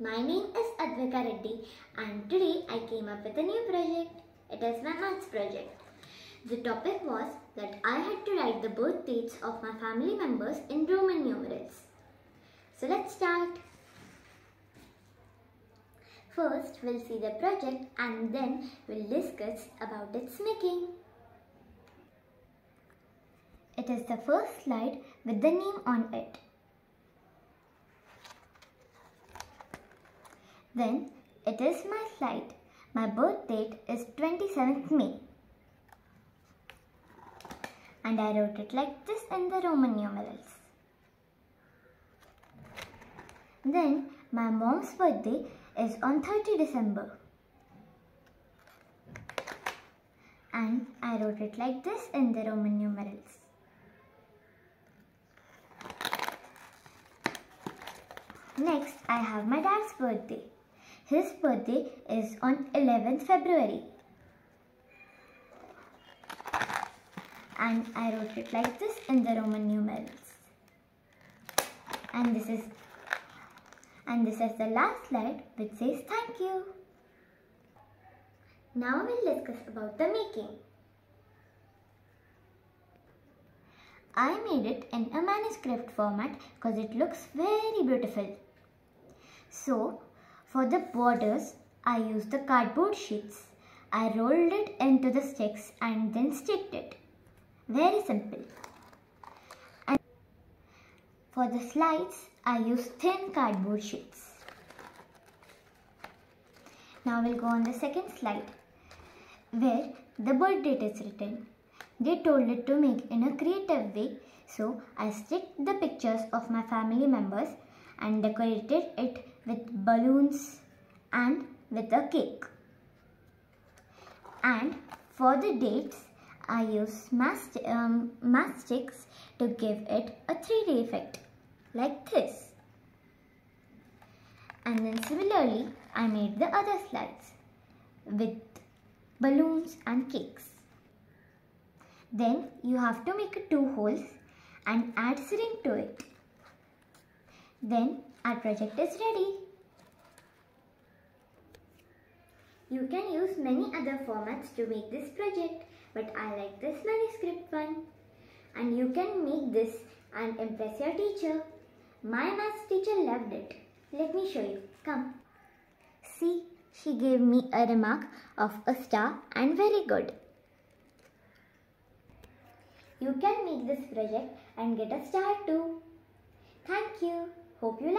My name is Advika Reddy and today I came up with a new project. It is my maths project. The topic was that I had to write the birth dates of my family members in Roman numerals. So let's start. First we'll see the project and then we'll discuss about its making. It is the first slide with the name on it. Then it is my slide. My birth date is 27th May. And I wrote it like this in the Roman numerals. Then my mom's birthday is on 30 December. And I wrote it like this in the Roman numerals. Next, I have my dad's birthday. His birthday is on 11th February. And I wrote it like this in the Roman numerals. And this is the last slide which says thank you. Now we'll discuss about the making. I made it in a manuscript format because it looks very beautiful. So, for the borders, I used the cardboard sheets. I rolled it into the sticks and then sticked it. Very simple. And for the slides, I used thin cardboard sheets. Now we'll go on the second slide, where the birth date is written. They told it to make in a creative way, so I sticked the pictures of my family members and decorated it with balloons and with a cake. And for the dates, I used mass sticks to give it a 3D effect, like this. And then similarly, I made the other slides with balloons and cakes. Then you have to make 2 holes and add string to it. Then our project is ready. You can use many other formats to make this project, but I like this manuscript one. And you can make this and impress your teacher. My maths teacher loved it. Let me show you. Come. See, she gave me a remark of a star and very good. You can make this project and get a star too. Thank you. Hope you like it.